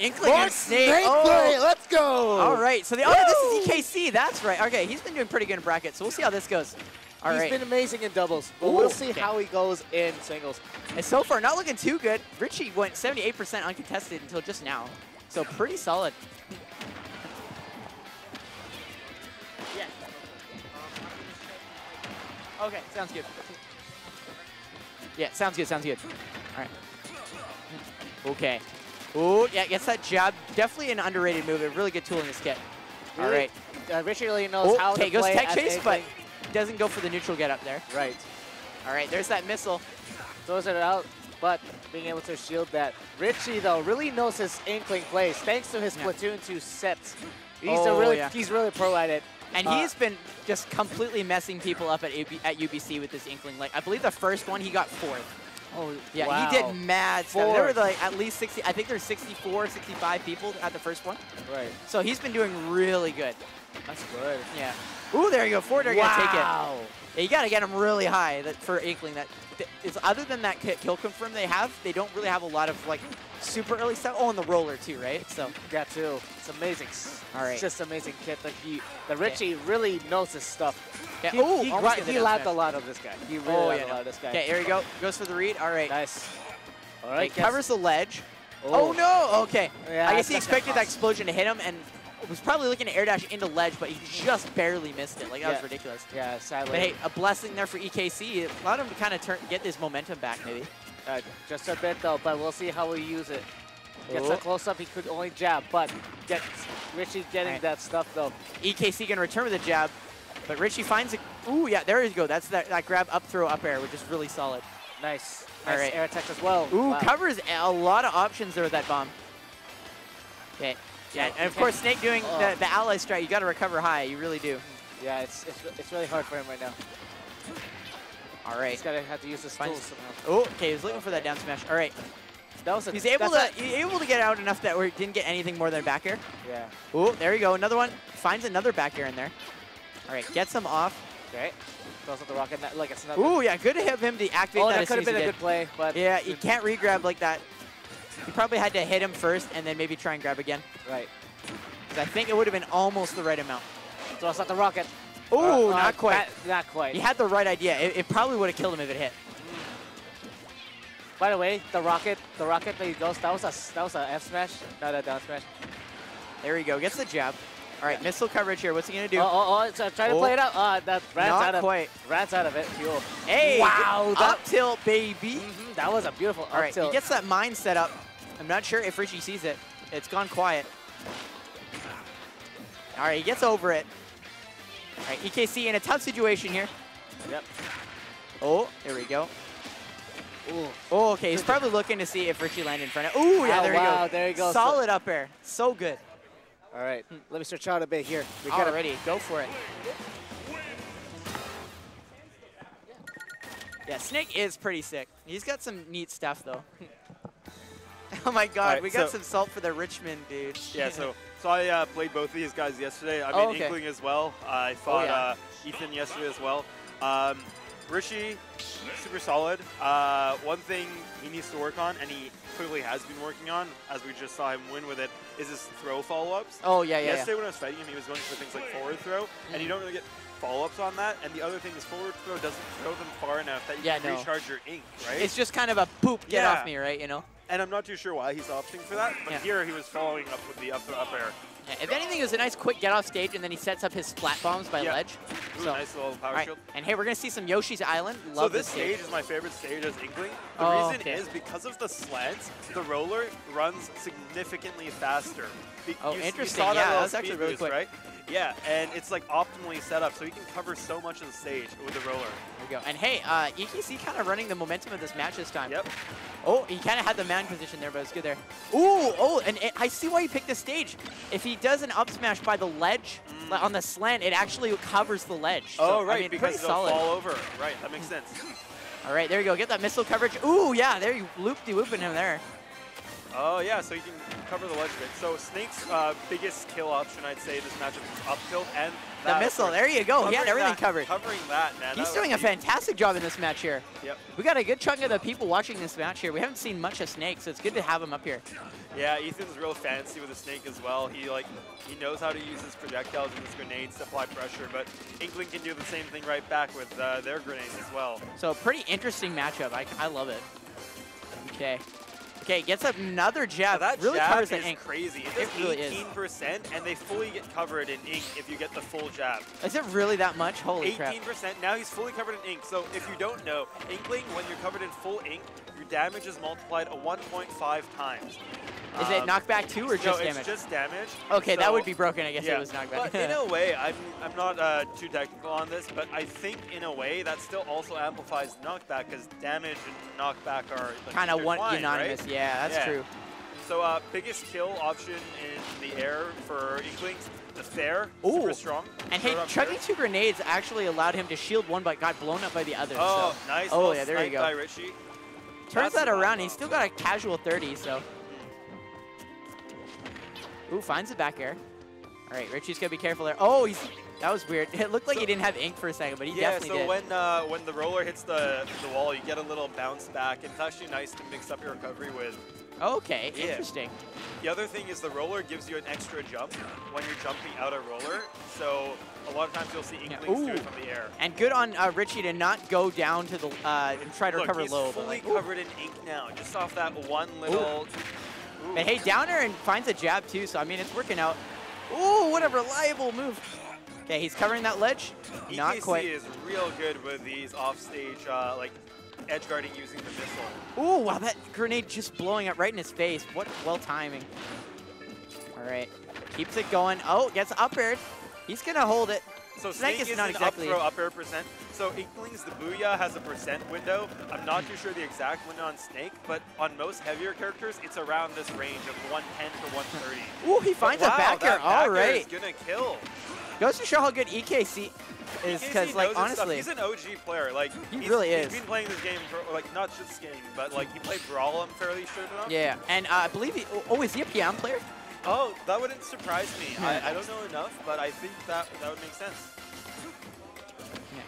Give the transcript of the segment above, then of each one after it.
Inkling and Snake. Oh. Let's go. All right. So the oh, this is EKC. That's right. Okay, he's been doing pretty good in brackets. So we'll see how this goes. All right. He's been amazing in doubles. But we'll see how he goes in singles. And so far, not looking too good. Richy went 78% uncontested until just now. So pretty solid. Yeah. Okay, sounds good. Yeah, sounds good, sounds good. All right. Okay. Ooh, yeah, gets that jab. Definitely an underrated move. A really good tool in this kit. All right. Richy really knows how to play. Goes tech chase, but doesn't go for the neutral get up there. Right. All right, there's that missile. Throws it out, but being able to shield that. Richy, though, really knows his Inkling plays thanks to his Platoon 2 sets. He's, he's really pro at it. And he's been just completely messing people up at UBC with this Inkling. Like, I believe the first one he got fourth. Oh, yeah, wow. He did mad stuff. There were like at least 60, I think there's 64, 65 people at the first one. Right. So he's been doing really good. That's good. Yeah. Ooh, there you go. Forward air, going to take it. Wow. Yeah, you got to get him really high for Inkling. Other than that kill confirm they have, they don't really have a lot of like super early stuff. Oh, and the roller too, right? So yeah, too. It's amazing. All right. It's just amazing kit. The Richy really knows his stuff. Yeah. He lapped a lot of this guy. He really lapped a lot of this guy. Okay, here we go. Goes for the read. All right. Nice. All right. He covers the ledge. Oh, no. Okay. Yeah, I guess he expected that explosion to hit him and was probably looking to air dash into ledge, but he just barely missed it. Like, that was ridiculous. Yeah, sadly. But hey, a blessing there for EKC. It allowed him to kind of get this momentum back, maybe. Just a bit, though, but we'll see how we use it. Gets a close-up, he could only jab, but Richy getting that stuff, though. EKC going to return with a jab, but Richy finds a... Ooh, yeah, there you go. That's that grab up throw up air, which is really solid. Nice. All right. Air attack as well. Ooh, covers a lot of options there with that bomb. Okay. Yeah, and of course, Snake doing the ally strike. You got to recover high. You really do. Yeah, it's really hard for him right now. All right. He's gonna have to use his tools somehow. Oh, okay. He was looking for that down smash. All right. That was he's able to get out enough that we didn't get anything more than a back air. Yeah. Oh, there you go. Another one. Finds another back air in there. All right. Gets him off. Okay. Throws out the rocket like it's another. Ooh, yeah. Good to have him to activate that. Oh, that could have been a good play, but yeah, you can't re-grab like that. You probably had to hit him first and then maybe try and grab again. Right. I think it would have been almost the right amount. So it's not the rocket. Oh, not quite. Not quite. He had the right idea. It probably would have killed him if it hit. By the way, the rocket that he goes, that was a F smash, not a down smash. There we go. Gets the jab. All right, missile coverage here. What's he gonna do? Try to play it out. That rats out of it. Fuel. Hey! Wow! Up tilt, baby. That was a beautiful up tilt. He gets that mine set up. I'm not sure if Richy sees it. It's gone quiet. All right, he gets over it. All right, EKC in a tough situation here. Yep. Oh, there we go. Ooh. Oh, okay. He's probably looking to see if Richy landed in front of. Ooh, yeah, there you go. Solid up air. So good. All right, let me stretch out a bit here. We got ready. Go for it. Yeah, Snake is pretty sick. He's got some neat stuff, though. Oh, my God. Right, we got some salt for the Richmond, dude. Yeah, so I played both of these guys yesterday. I made Inkling as well. I fought Ethan yesterday as well. Richy, super solid. One thing he needs to work on, and he clearly has been working on, as we just saw him win with it, is his throw follow-ups. Oh, yeah, yeah. Yesterday when I was fighting him, he was going for things like forward throw, and you don't really get follow-ups on that. And the other thing is forward throw doesn't throw them far enough that you can recharge your ink, right? It's just kind of a poop, get off me, right, you know? And I'm not too sure why he's opting for that, but here he was following up with the up air. Yeah, if anything, it was a nice quick get off stage, and then he sets up his splat bombs by ledge. Ooh, so nice little power shield. And hey, we're going to see some Yoshi's Island. Love so this stage is my favorite stage as Inkling. The reason is because of the sleds, the roller runs significantly faster. Interesting. You saw that that's actually really quick. Right? Yeah, and it's like optimally set up, so he can cover so much of the stage with the roller. There we go. And hey, EKC kind of running the momentum of this match this time. Yep. Oh, he kind of had the man position there, but it's good there. Ooh, and I see why he picked this stage. If he does an up smash by the ledge, on the slant, it actually covers the ledge. Oh, so, right, I mean, because it'll fall over. Right, that makes sense. All right, there you go. Get that missile coverage. Ooh, yeah, there you loop-de-looping him there. Oh, yeah, so you can cover the ledge bit. So Snake's biggest kill option, I'd say, this matchup is up tilt and that. The missile, there you go. He had everything covered. Covering that, man. He's doing a fantastic job in this match here. Yep. We got a good chunk of the people watching this match here. We haven't seen much of Snake, so it's good to have him up here. Yeah, Ethan's real fancy with the Snake as well. He knows how to use his projectiles and his grenades to apply pressure, but Inkling can do the same thing right back with their grenades as well. So pretty interesting matchup. I love it. Okay. Okay, gets another jab. That really jab covers is the ink. Crazy. It's 18%, and they fully get covered in ink if you get the full jab. Is it really that much? Holy crap. 18%. Now he's fully covered in ink. So if you don't know, Inkling, when you're covered in full ink, your damage is multiplied 1.5 times. Is it knockback too or just damage? No, it's just damage. Okay, so that would be broken. I guess it was knockback. But in a way, I'm not too technical on this, but I think in a way that still also amplifies knockback because damage and knockback are kind of unanimous. Right? Yeah, that's true. So biggest kill option in the air for Inklings, the fair, super strong. And hey, chugging two grenades actually allowed him to shield one, but got blown up by the other. Oh, so nice! Oh yeah, there you go. By Richy. Turns that around. He's still got a casual 30, so. Ooh, finds the back air. All right, Richie's gonna be careful there. Oh, that was weird. It looked like he didn't have ink for a second, but he definitely did. Yeah, so when the roller hits the wall, you get a little bounce back. It's actually nice to mix up your recovery with. Okay, interesting. The other thing is the roller gives you an extra jump when you're jumping out a roller. So a lot of times you'll see Inklings do it from the air. And good on Richy to not go down to the and try to recover low. He's fully covered in ink now, just off that one little. But hey, downer and finds a jab too, so I mean, it's working out. Ooh, what a reliable move. Okay, he's covering that ledge. Not quite. EKC is real good with these offstage, like, edge guarding using the missile. Ooh, wow, that grenade just blowing up right in his face. What well timing. All right, keeps it going. Oh, gets up aired. He's going to hold it. So Snake is not exactly up throw, up air percent. So Inklings, the Booyah has a percent window. I'm not too sure the exact window on Snake, but on most heavier characters, it's around this range of 110 to 130. Ooh, he finds a back air. All right. That back air is gonna kill. Goes to show how good EKC is, because like honestly, he's an OG player. Like he really is. He's been playing this game for like not just this game, but like he played Brawl. I'm fairly sure enough. Yeah, and I believe he. Oh, is he a PM player? Oh, that wouldn't surprise me. I don't know enough, but I think that would make sense.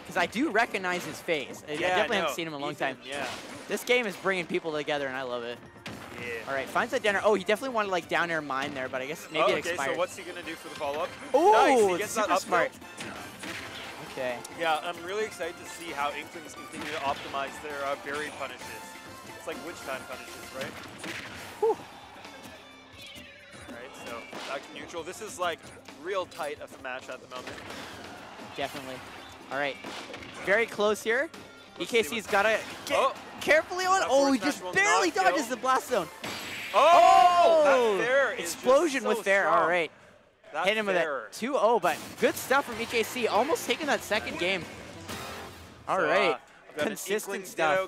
Because I do recognize his face. I definitely haven't seen him in a long time. Yeah. This game is bringing people together, and I love it. Yeah. All right, finds that down air. Oh, he definitely wanted like down air mine there, but I guess maybe it expired. Okay, so what's he going to do for the follow-up? Oh, nice. He gets that up smart. Okay. Yeah, I'm really excited to see how Inklings continue to optimize their buried punishes. It's like witch time punishes, right? Whew. So back to neutral. This is like real tight of a match at the moment. Definitely. All right. Very close here. EKC's got to get carefully on. Oh, he just barely dodges the blast zone. Oh! That fair is explosion with fair. All right. Hit him with it. 2-0, but good stuff from EKC. Almost taking that second game. All right. Consistent stuff.